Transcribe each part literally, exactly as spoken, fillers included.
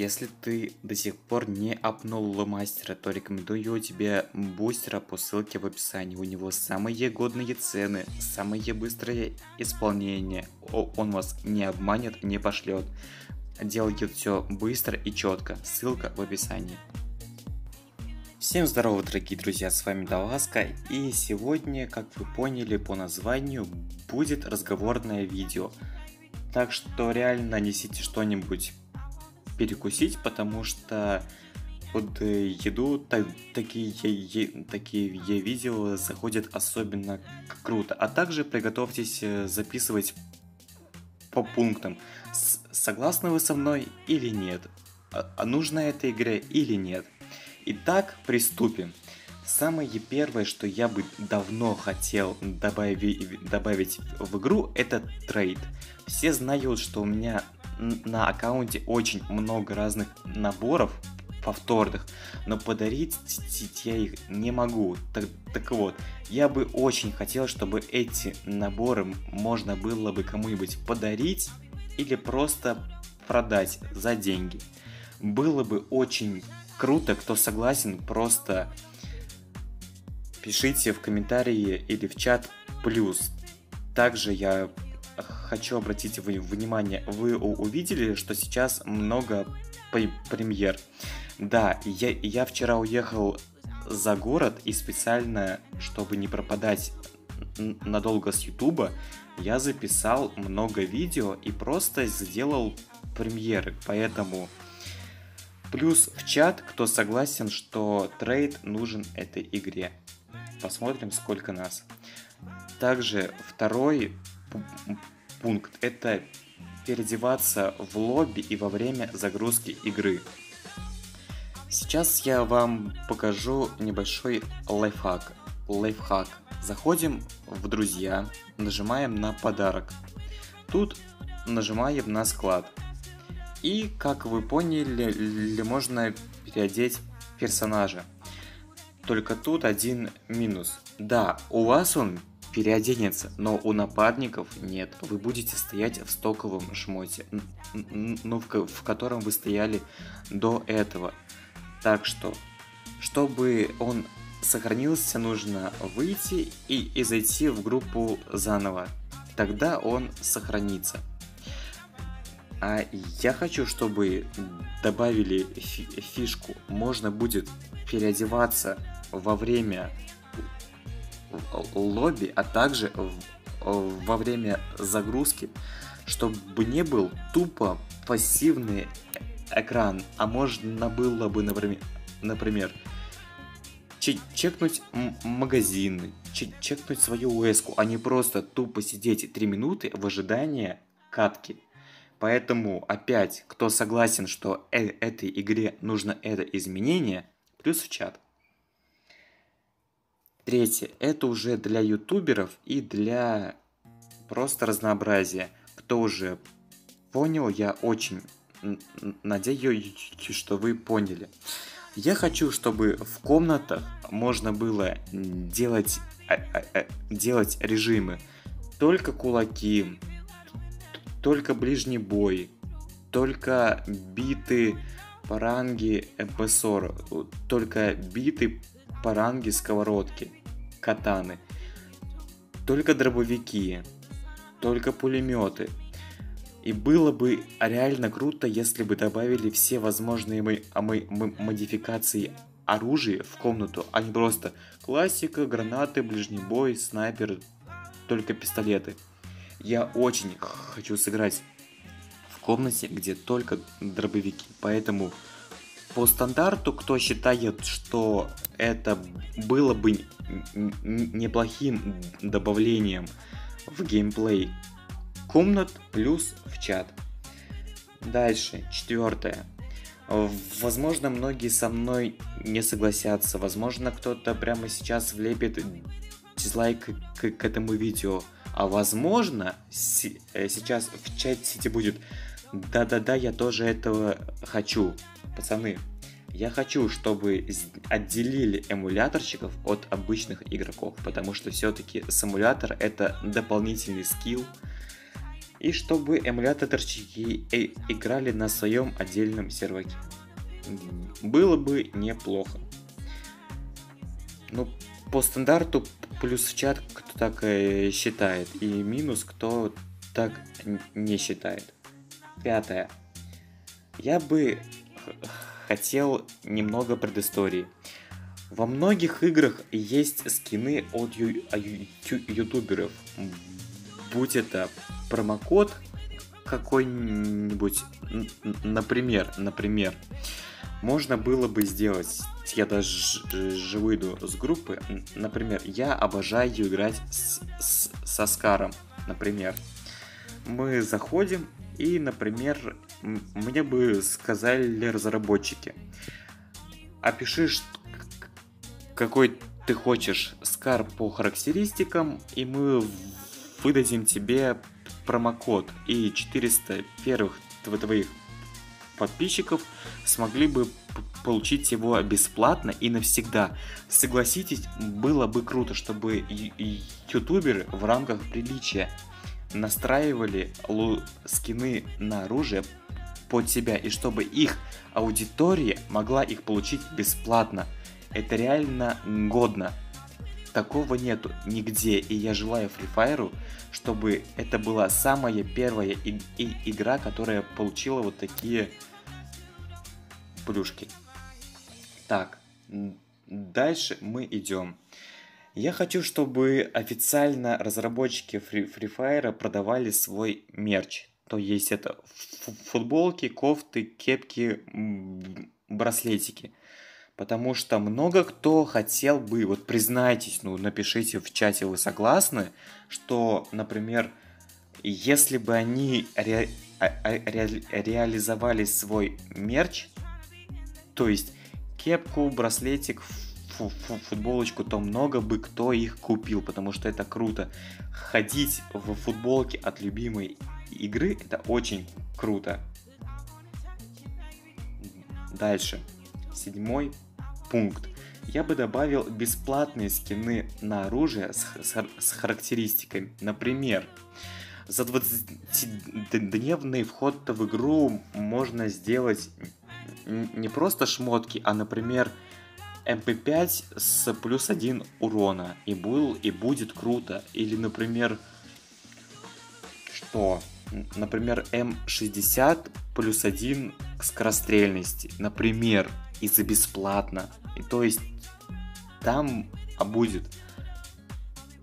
Если ты до сих пор не апнул мастера, то рекомендую тебе бустера по ссылке в описании. У него самые годные цены, самое быстрое исполнение. Он вас не обманет, не пошлет. Делает все быстро и четко. Ссылка в описании. Всем здорова, дорогие друзья, с вами Доваска, и сегодня, как вы поняли по названию, будет разговорное видео. Так что реально несите что-нибудь перекусить, потому что под еду так, такие, е, такие видео заходят особенно круто. А также приготовьтесь записывать по пунктам, с, согласны вы со мной или нет, а нужна эта игра или нет. Итак, приступим. Самое первое, что я бы давно хотел добавить, добавить в игру, это трейд. Все знают, что у меня на аккаунте очень много разных наборов повторных, но подарить я их не могу. Так, так вот, я бы очень хотел, чтобы эти наборы можно было бы кому-нибудь подарить или просто продать за деньги. Было бы очень круто, кто согласен, просто пишите в комментарии или в чат плюс. Также я хочу обратить внимание, вы увидели, что сейчас много премьер. Да, я, я вчера уехал за город, и специально, чтобы не пропадать надолго с ютуба, я записал много видео и просто сделал премьеры, поэтому... Плюс в чат, кто согласен, что трейд нужен этой игре. Посмотрим, сколько нас. Также второй пункт – это переодеваться в лобби и во время загрузки игры. Сейчас я вам покажу небольшой лайфхак. Лайфхак. Заходим в друзья, нажимаем на подарок. Тут нажимаем на склад. И, как вы поняли, можно переодеть персонажа. Только тут один минус. Да, у вас он переоденется, но у нападников нет. Вы будете стоять в стоковом шмоте, ну, в котором вы стояли до этого. Так что, чтобы он сохранился, нужно выйти и, и зайти в группу заново. Тогда он сохранится. А я хочу, чтобы добавили фишку. Можно будет переодеваться во время лобби, а также во время загрузки, чтобы не был тупо пассивный экран, а можно было бы, например, чекнуть магазины, чекнуть свою УС-ку, а не просто тупо сидеть три минуты в ожидании катки. Поэтому опять, кто согласен, что э этой игре нужно это изменение, плюс в чат. Третье, это уже для ютуберов и для просто разнообразия. Кто уже понял, я очень надеюсь, что вы поняли. Я хочу, чтобы в комнатах можно было делать, делать режимы только кулаки, только ближний бой, только биты по ранге эм пэ сорок, только биты по ранге сковородки, катаны, только дробовики, только пулеметы. И было бы реально круто, если бы добавили все возможные мы, мы, мы, модификации оружия в комнату, а не просто классика, гранаты, ближний бой, снайпер, только пистолеты. Я очень хочу сыграть в комнате, где только дробовики. Поэтому по стандарту, кто считает, что это было бы неплохим добавлением в геймплей комнат, плюс в чат. Дальше, четвертое. Возможно, многие со мной не согласятся. Возможно, кто-то прямо сейчас влепит дизлайк к, к этому видео. А возможно, сейчас в чате будет: да-да-да, я тоже этого хочу. Пацаны, я хочу, чтобы отделили эмуляторщиков от обычных игроков, потому что все-таки с эмулятора это дополнительный скилл, и чтобы эмуляторщики играли на своем отдельном серваке. Было бы неплохо. Ну, по стандарту плюс в чат, кто так э, считает, и минус, кто так не считает. Пятое. Я бы хотел немного предыстории. Во многих играх есть скины от ю- ю- ютуберов. Будь это промокод какой-нибудь, например, например, можно было бы сделать, я даже выйду с группы, например, я обожаю играть с, с, со Скаром, например. Мы заходим и, например, мне бы сказали разработчики: опиши, какой ты хочешь Скар по характеристикам, и мы выдадим тебе промокод, и четыреста первых твоих подписчиков смогли бы получить его бесплатно и навсегда. Согласитесь, было бы круто, чтобы ютуберы в рамках приличия настраивали скины на оружие под себя, и чтобы их аудитория могла их получить бесплатно. Это реально годно. Такого нету нигде, и я желаю Free Fire, чтобы это была самая первая и- и игра, которая получила вот такие плюшки. Так, дальше мы идем. Я хочу, чтобы официально разработчики Free, Free Fire продавали свой мерч. То есть это футболки, кофты, кепки, браслетики. Потому что много кто хотел бы, вот признайтесь, ну напишите в чате, вы согласны, что, например, если бы они ре, ре, реализовали свой мерч, то есть кепку, браслетик, футболочку, то много бы кто их купил, потому что это круто. Ходить в футболке от любимой игры — это очень круто. Дальше, седьмой пункт. Я бы добавил бесплатные скины на оружие с, с, с характеристиками. Например, за двадцатидневный вход в игру можно сделать не просто шмотки, а, например, эм пэ пять с плюс один урона. И, был, и будет круто. Или, например, что? Например, эм шестьдесят плюс один к скорострельности. Например, и за бесплатно. И то есть там будет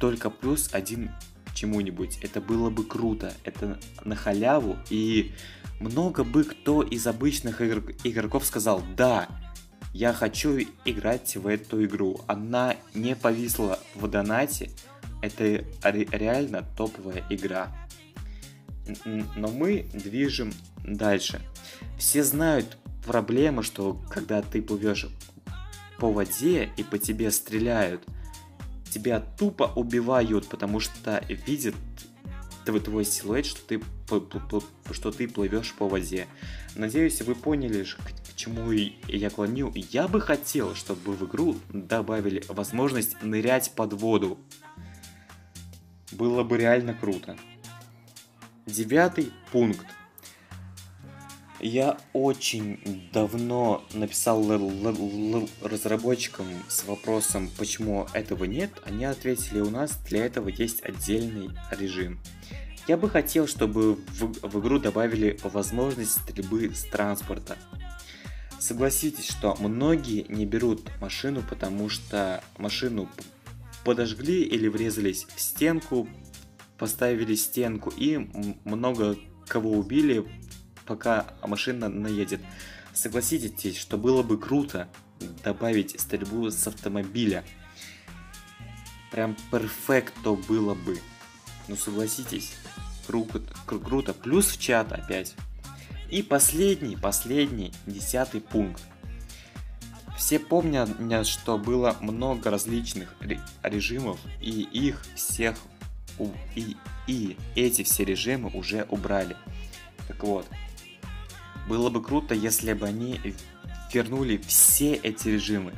только плюс один к чему-нибудь. Это было бы круто. Это на халяву. И много бы кто из обычных игр- игроков сказал: да, я хочу играть в эту игру. Она не повисла в донате. Это ре- реально топовая игра. Но мы движем дальше. Все знают проблема, что когда ты плывешь по воде и по тебе стреляют, тебя тупо убивают, потому что видят твой силуэт, что ты, что ты плывешь по воде. Надеюсь, вы поняли, к чему я клоню. Я бы хотел, чтобы в игру добавили возможность нырять под воду. Было бы реально круто. Девятый пункт. Я очень давно написал разработчикам с вопросом, почему этого нет. Они ответили: у нас для этого есть отдельный режим. Я бы хотел, чтобы в, в игру добавили возможность стрельбы с транспорта. Согласитесь, что многие не берут машину, потому что машину подожгли или врезались в стенку, поставили стенку и много кого убили, пока машина наедет. Согласитесь, что было бы круто добавить стрельбу с автомобиля. Прям перфекто было бы. Ну согласитесь, круто, круто. Плюс в чат опять. И последний, последний, десятый пункт. Все помнят, что было много различных режимов, и их всех и, и эти все режимы уже убрали. Так вот, было бы круто, если бы они вернули все эти режимы,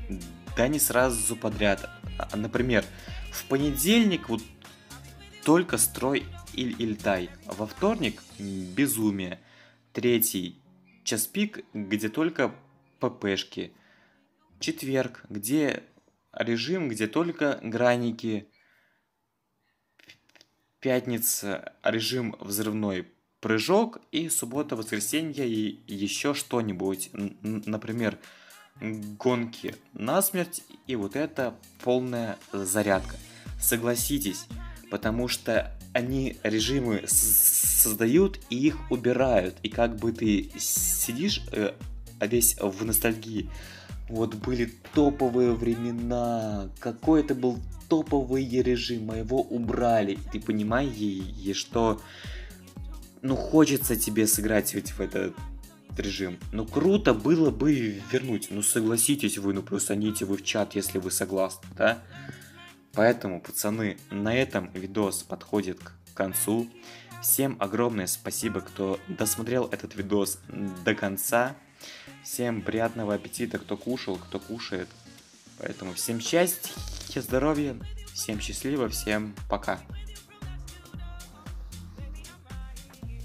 да не сразу подряд. Например, в понедельник вот только строй или ильтай. Во вторник безумие. Третий час пик, где только ППшки. Четверг, где режим, где только граники. Пятница, режим взрывной прыжок. И суббота, воскресенье и еще что-нибудь. Например, гонки насмерть и вот это полная зарядка. Согласитесь, потому что они режимы создают и их убирают. И как бы ты сидишь э, весь в ностальгии. Вот были топовые времена, какой это был топовый режим, а его убрали. И ты понимаешь, что ну хочется тебе сыграть ведь в этот режим. Ну круто было бы вернуть. Ну согласитесь вы, ну плюсаните вы в чат, если вы согласны, да? Поэтому, пацаны, на этом видос подходит к концу. Всем огромное спасибо, кто досмотрел этот видос до конца. Всем приятного аппетита, кто кушал, кто кушает. Поэтому всем счастья, здоровья, всем счастливо, всем пока.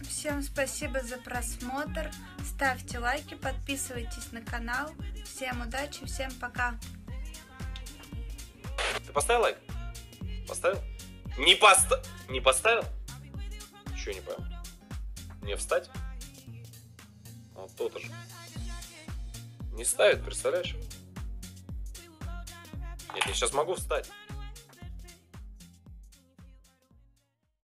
Всем спасибо за просмотр. Ставьте лайки, подписывайтесь на канал. Всем удачи, всем пока. Ты поставил лайк? Поставил? Не поста... Не поставил? Чё не понял? Мне встать? А то-то же. Не ставит, представляешь? Нет, я сейчас могу встать.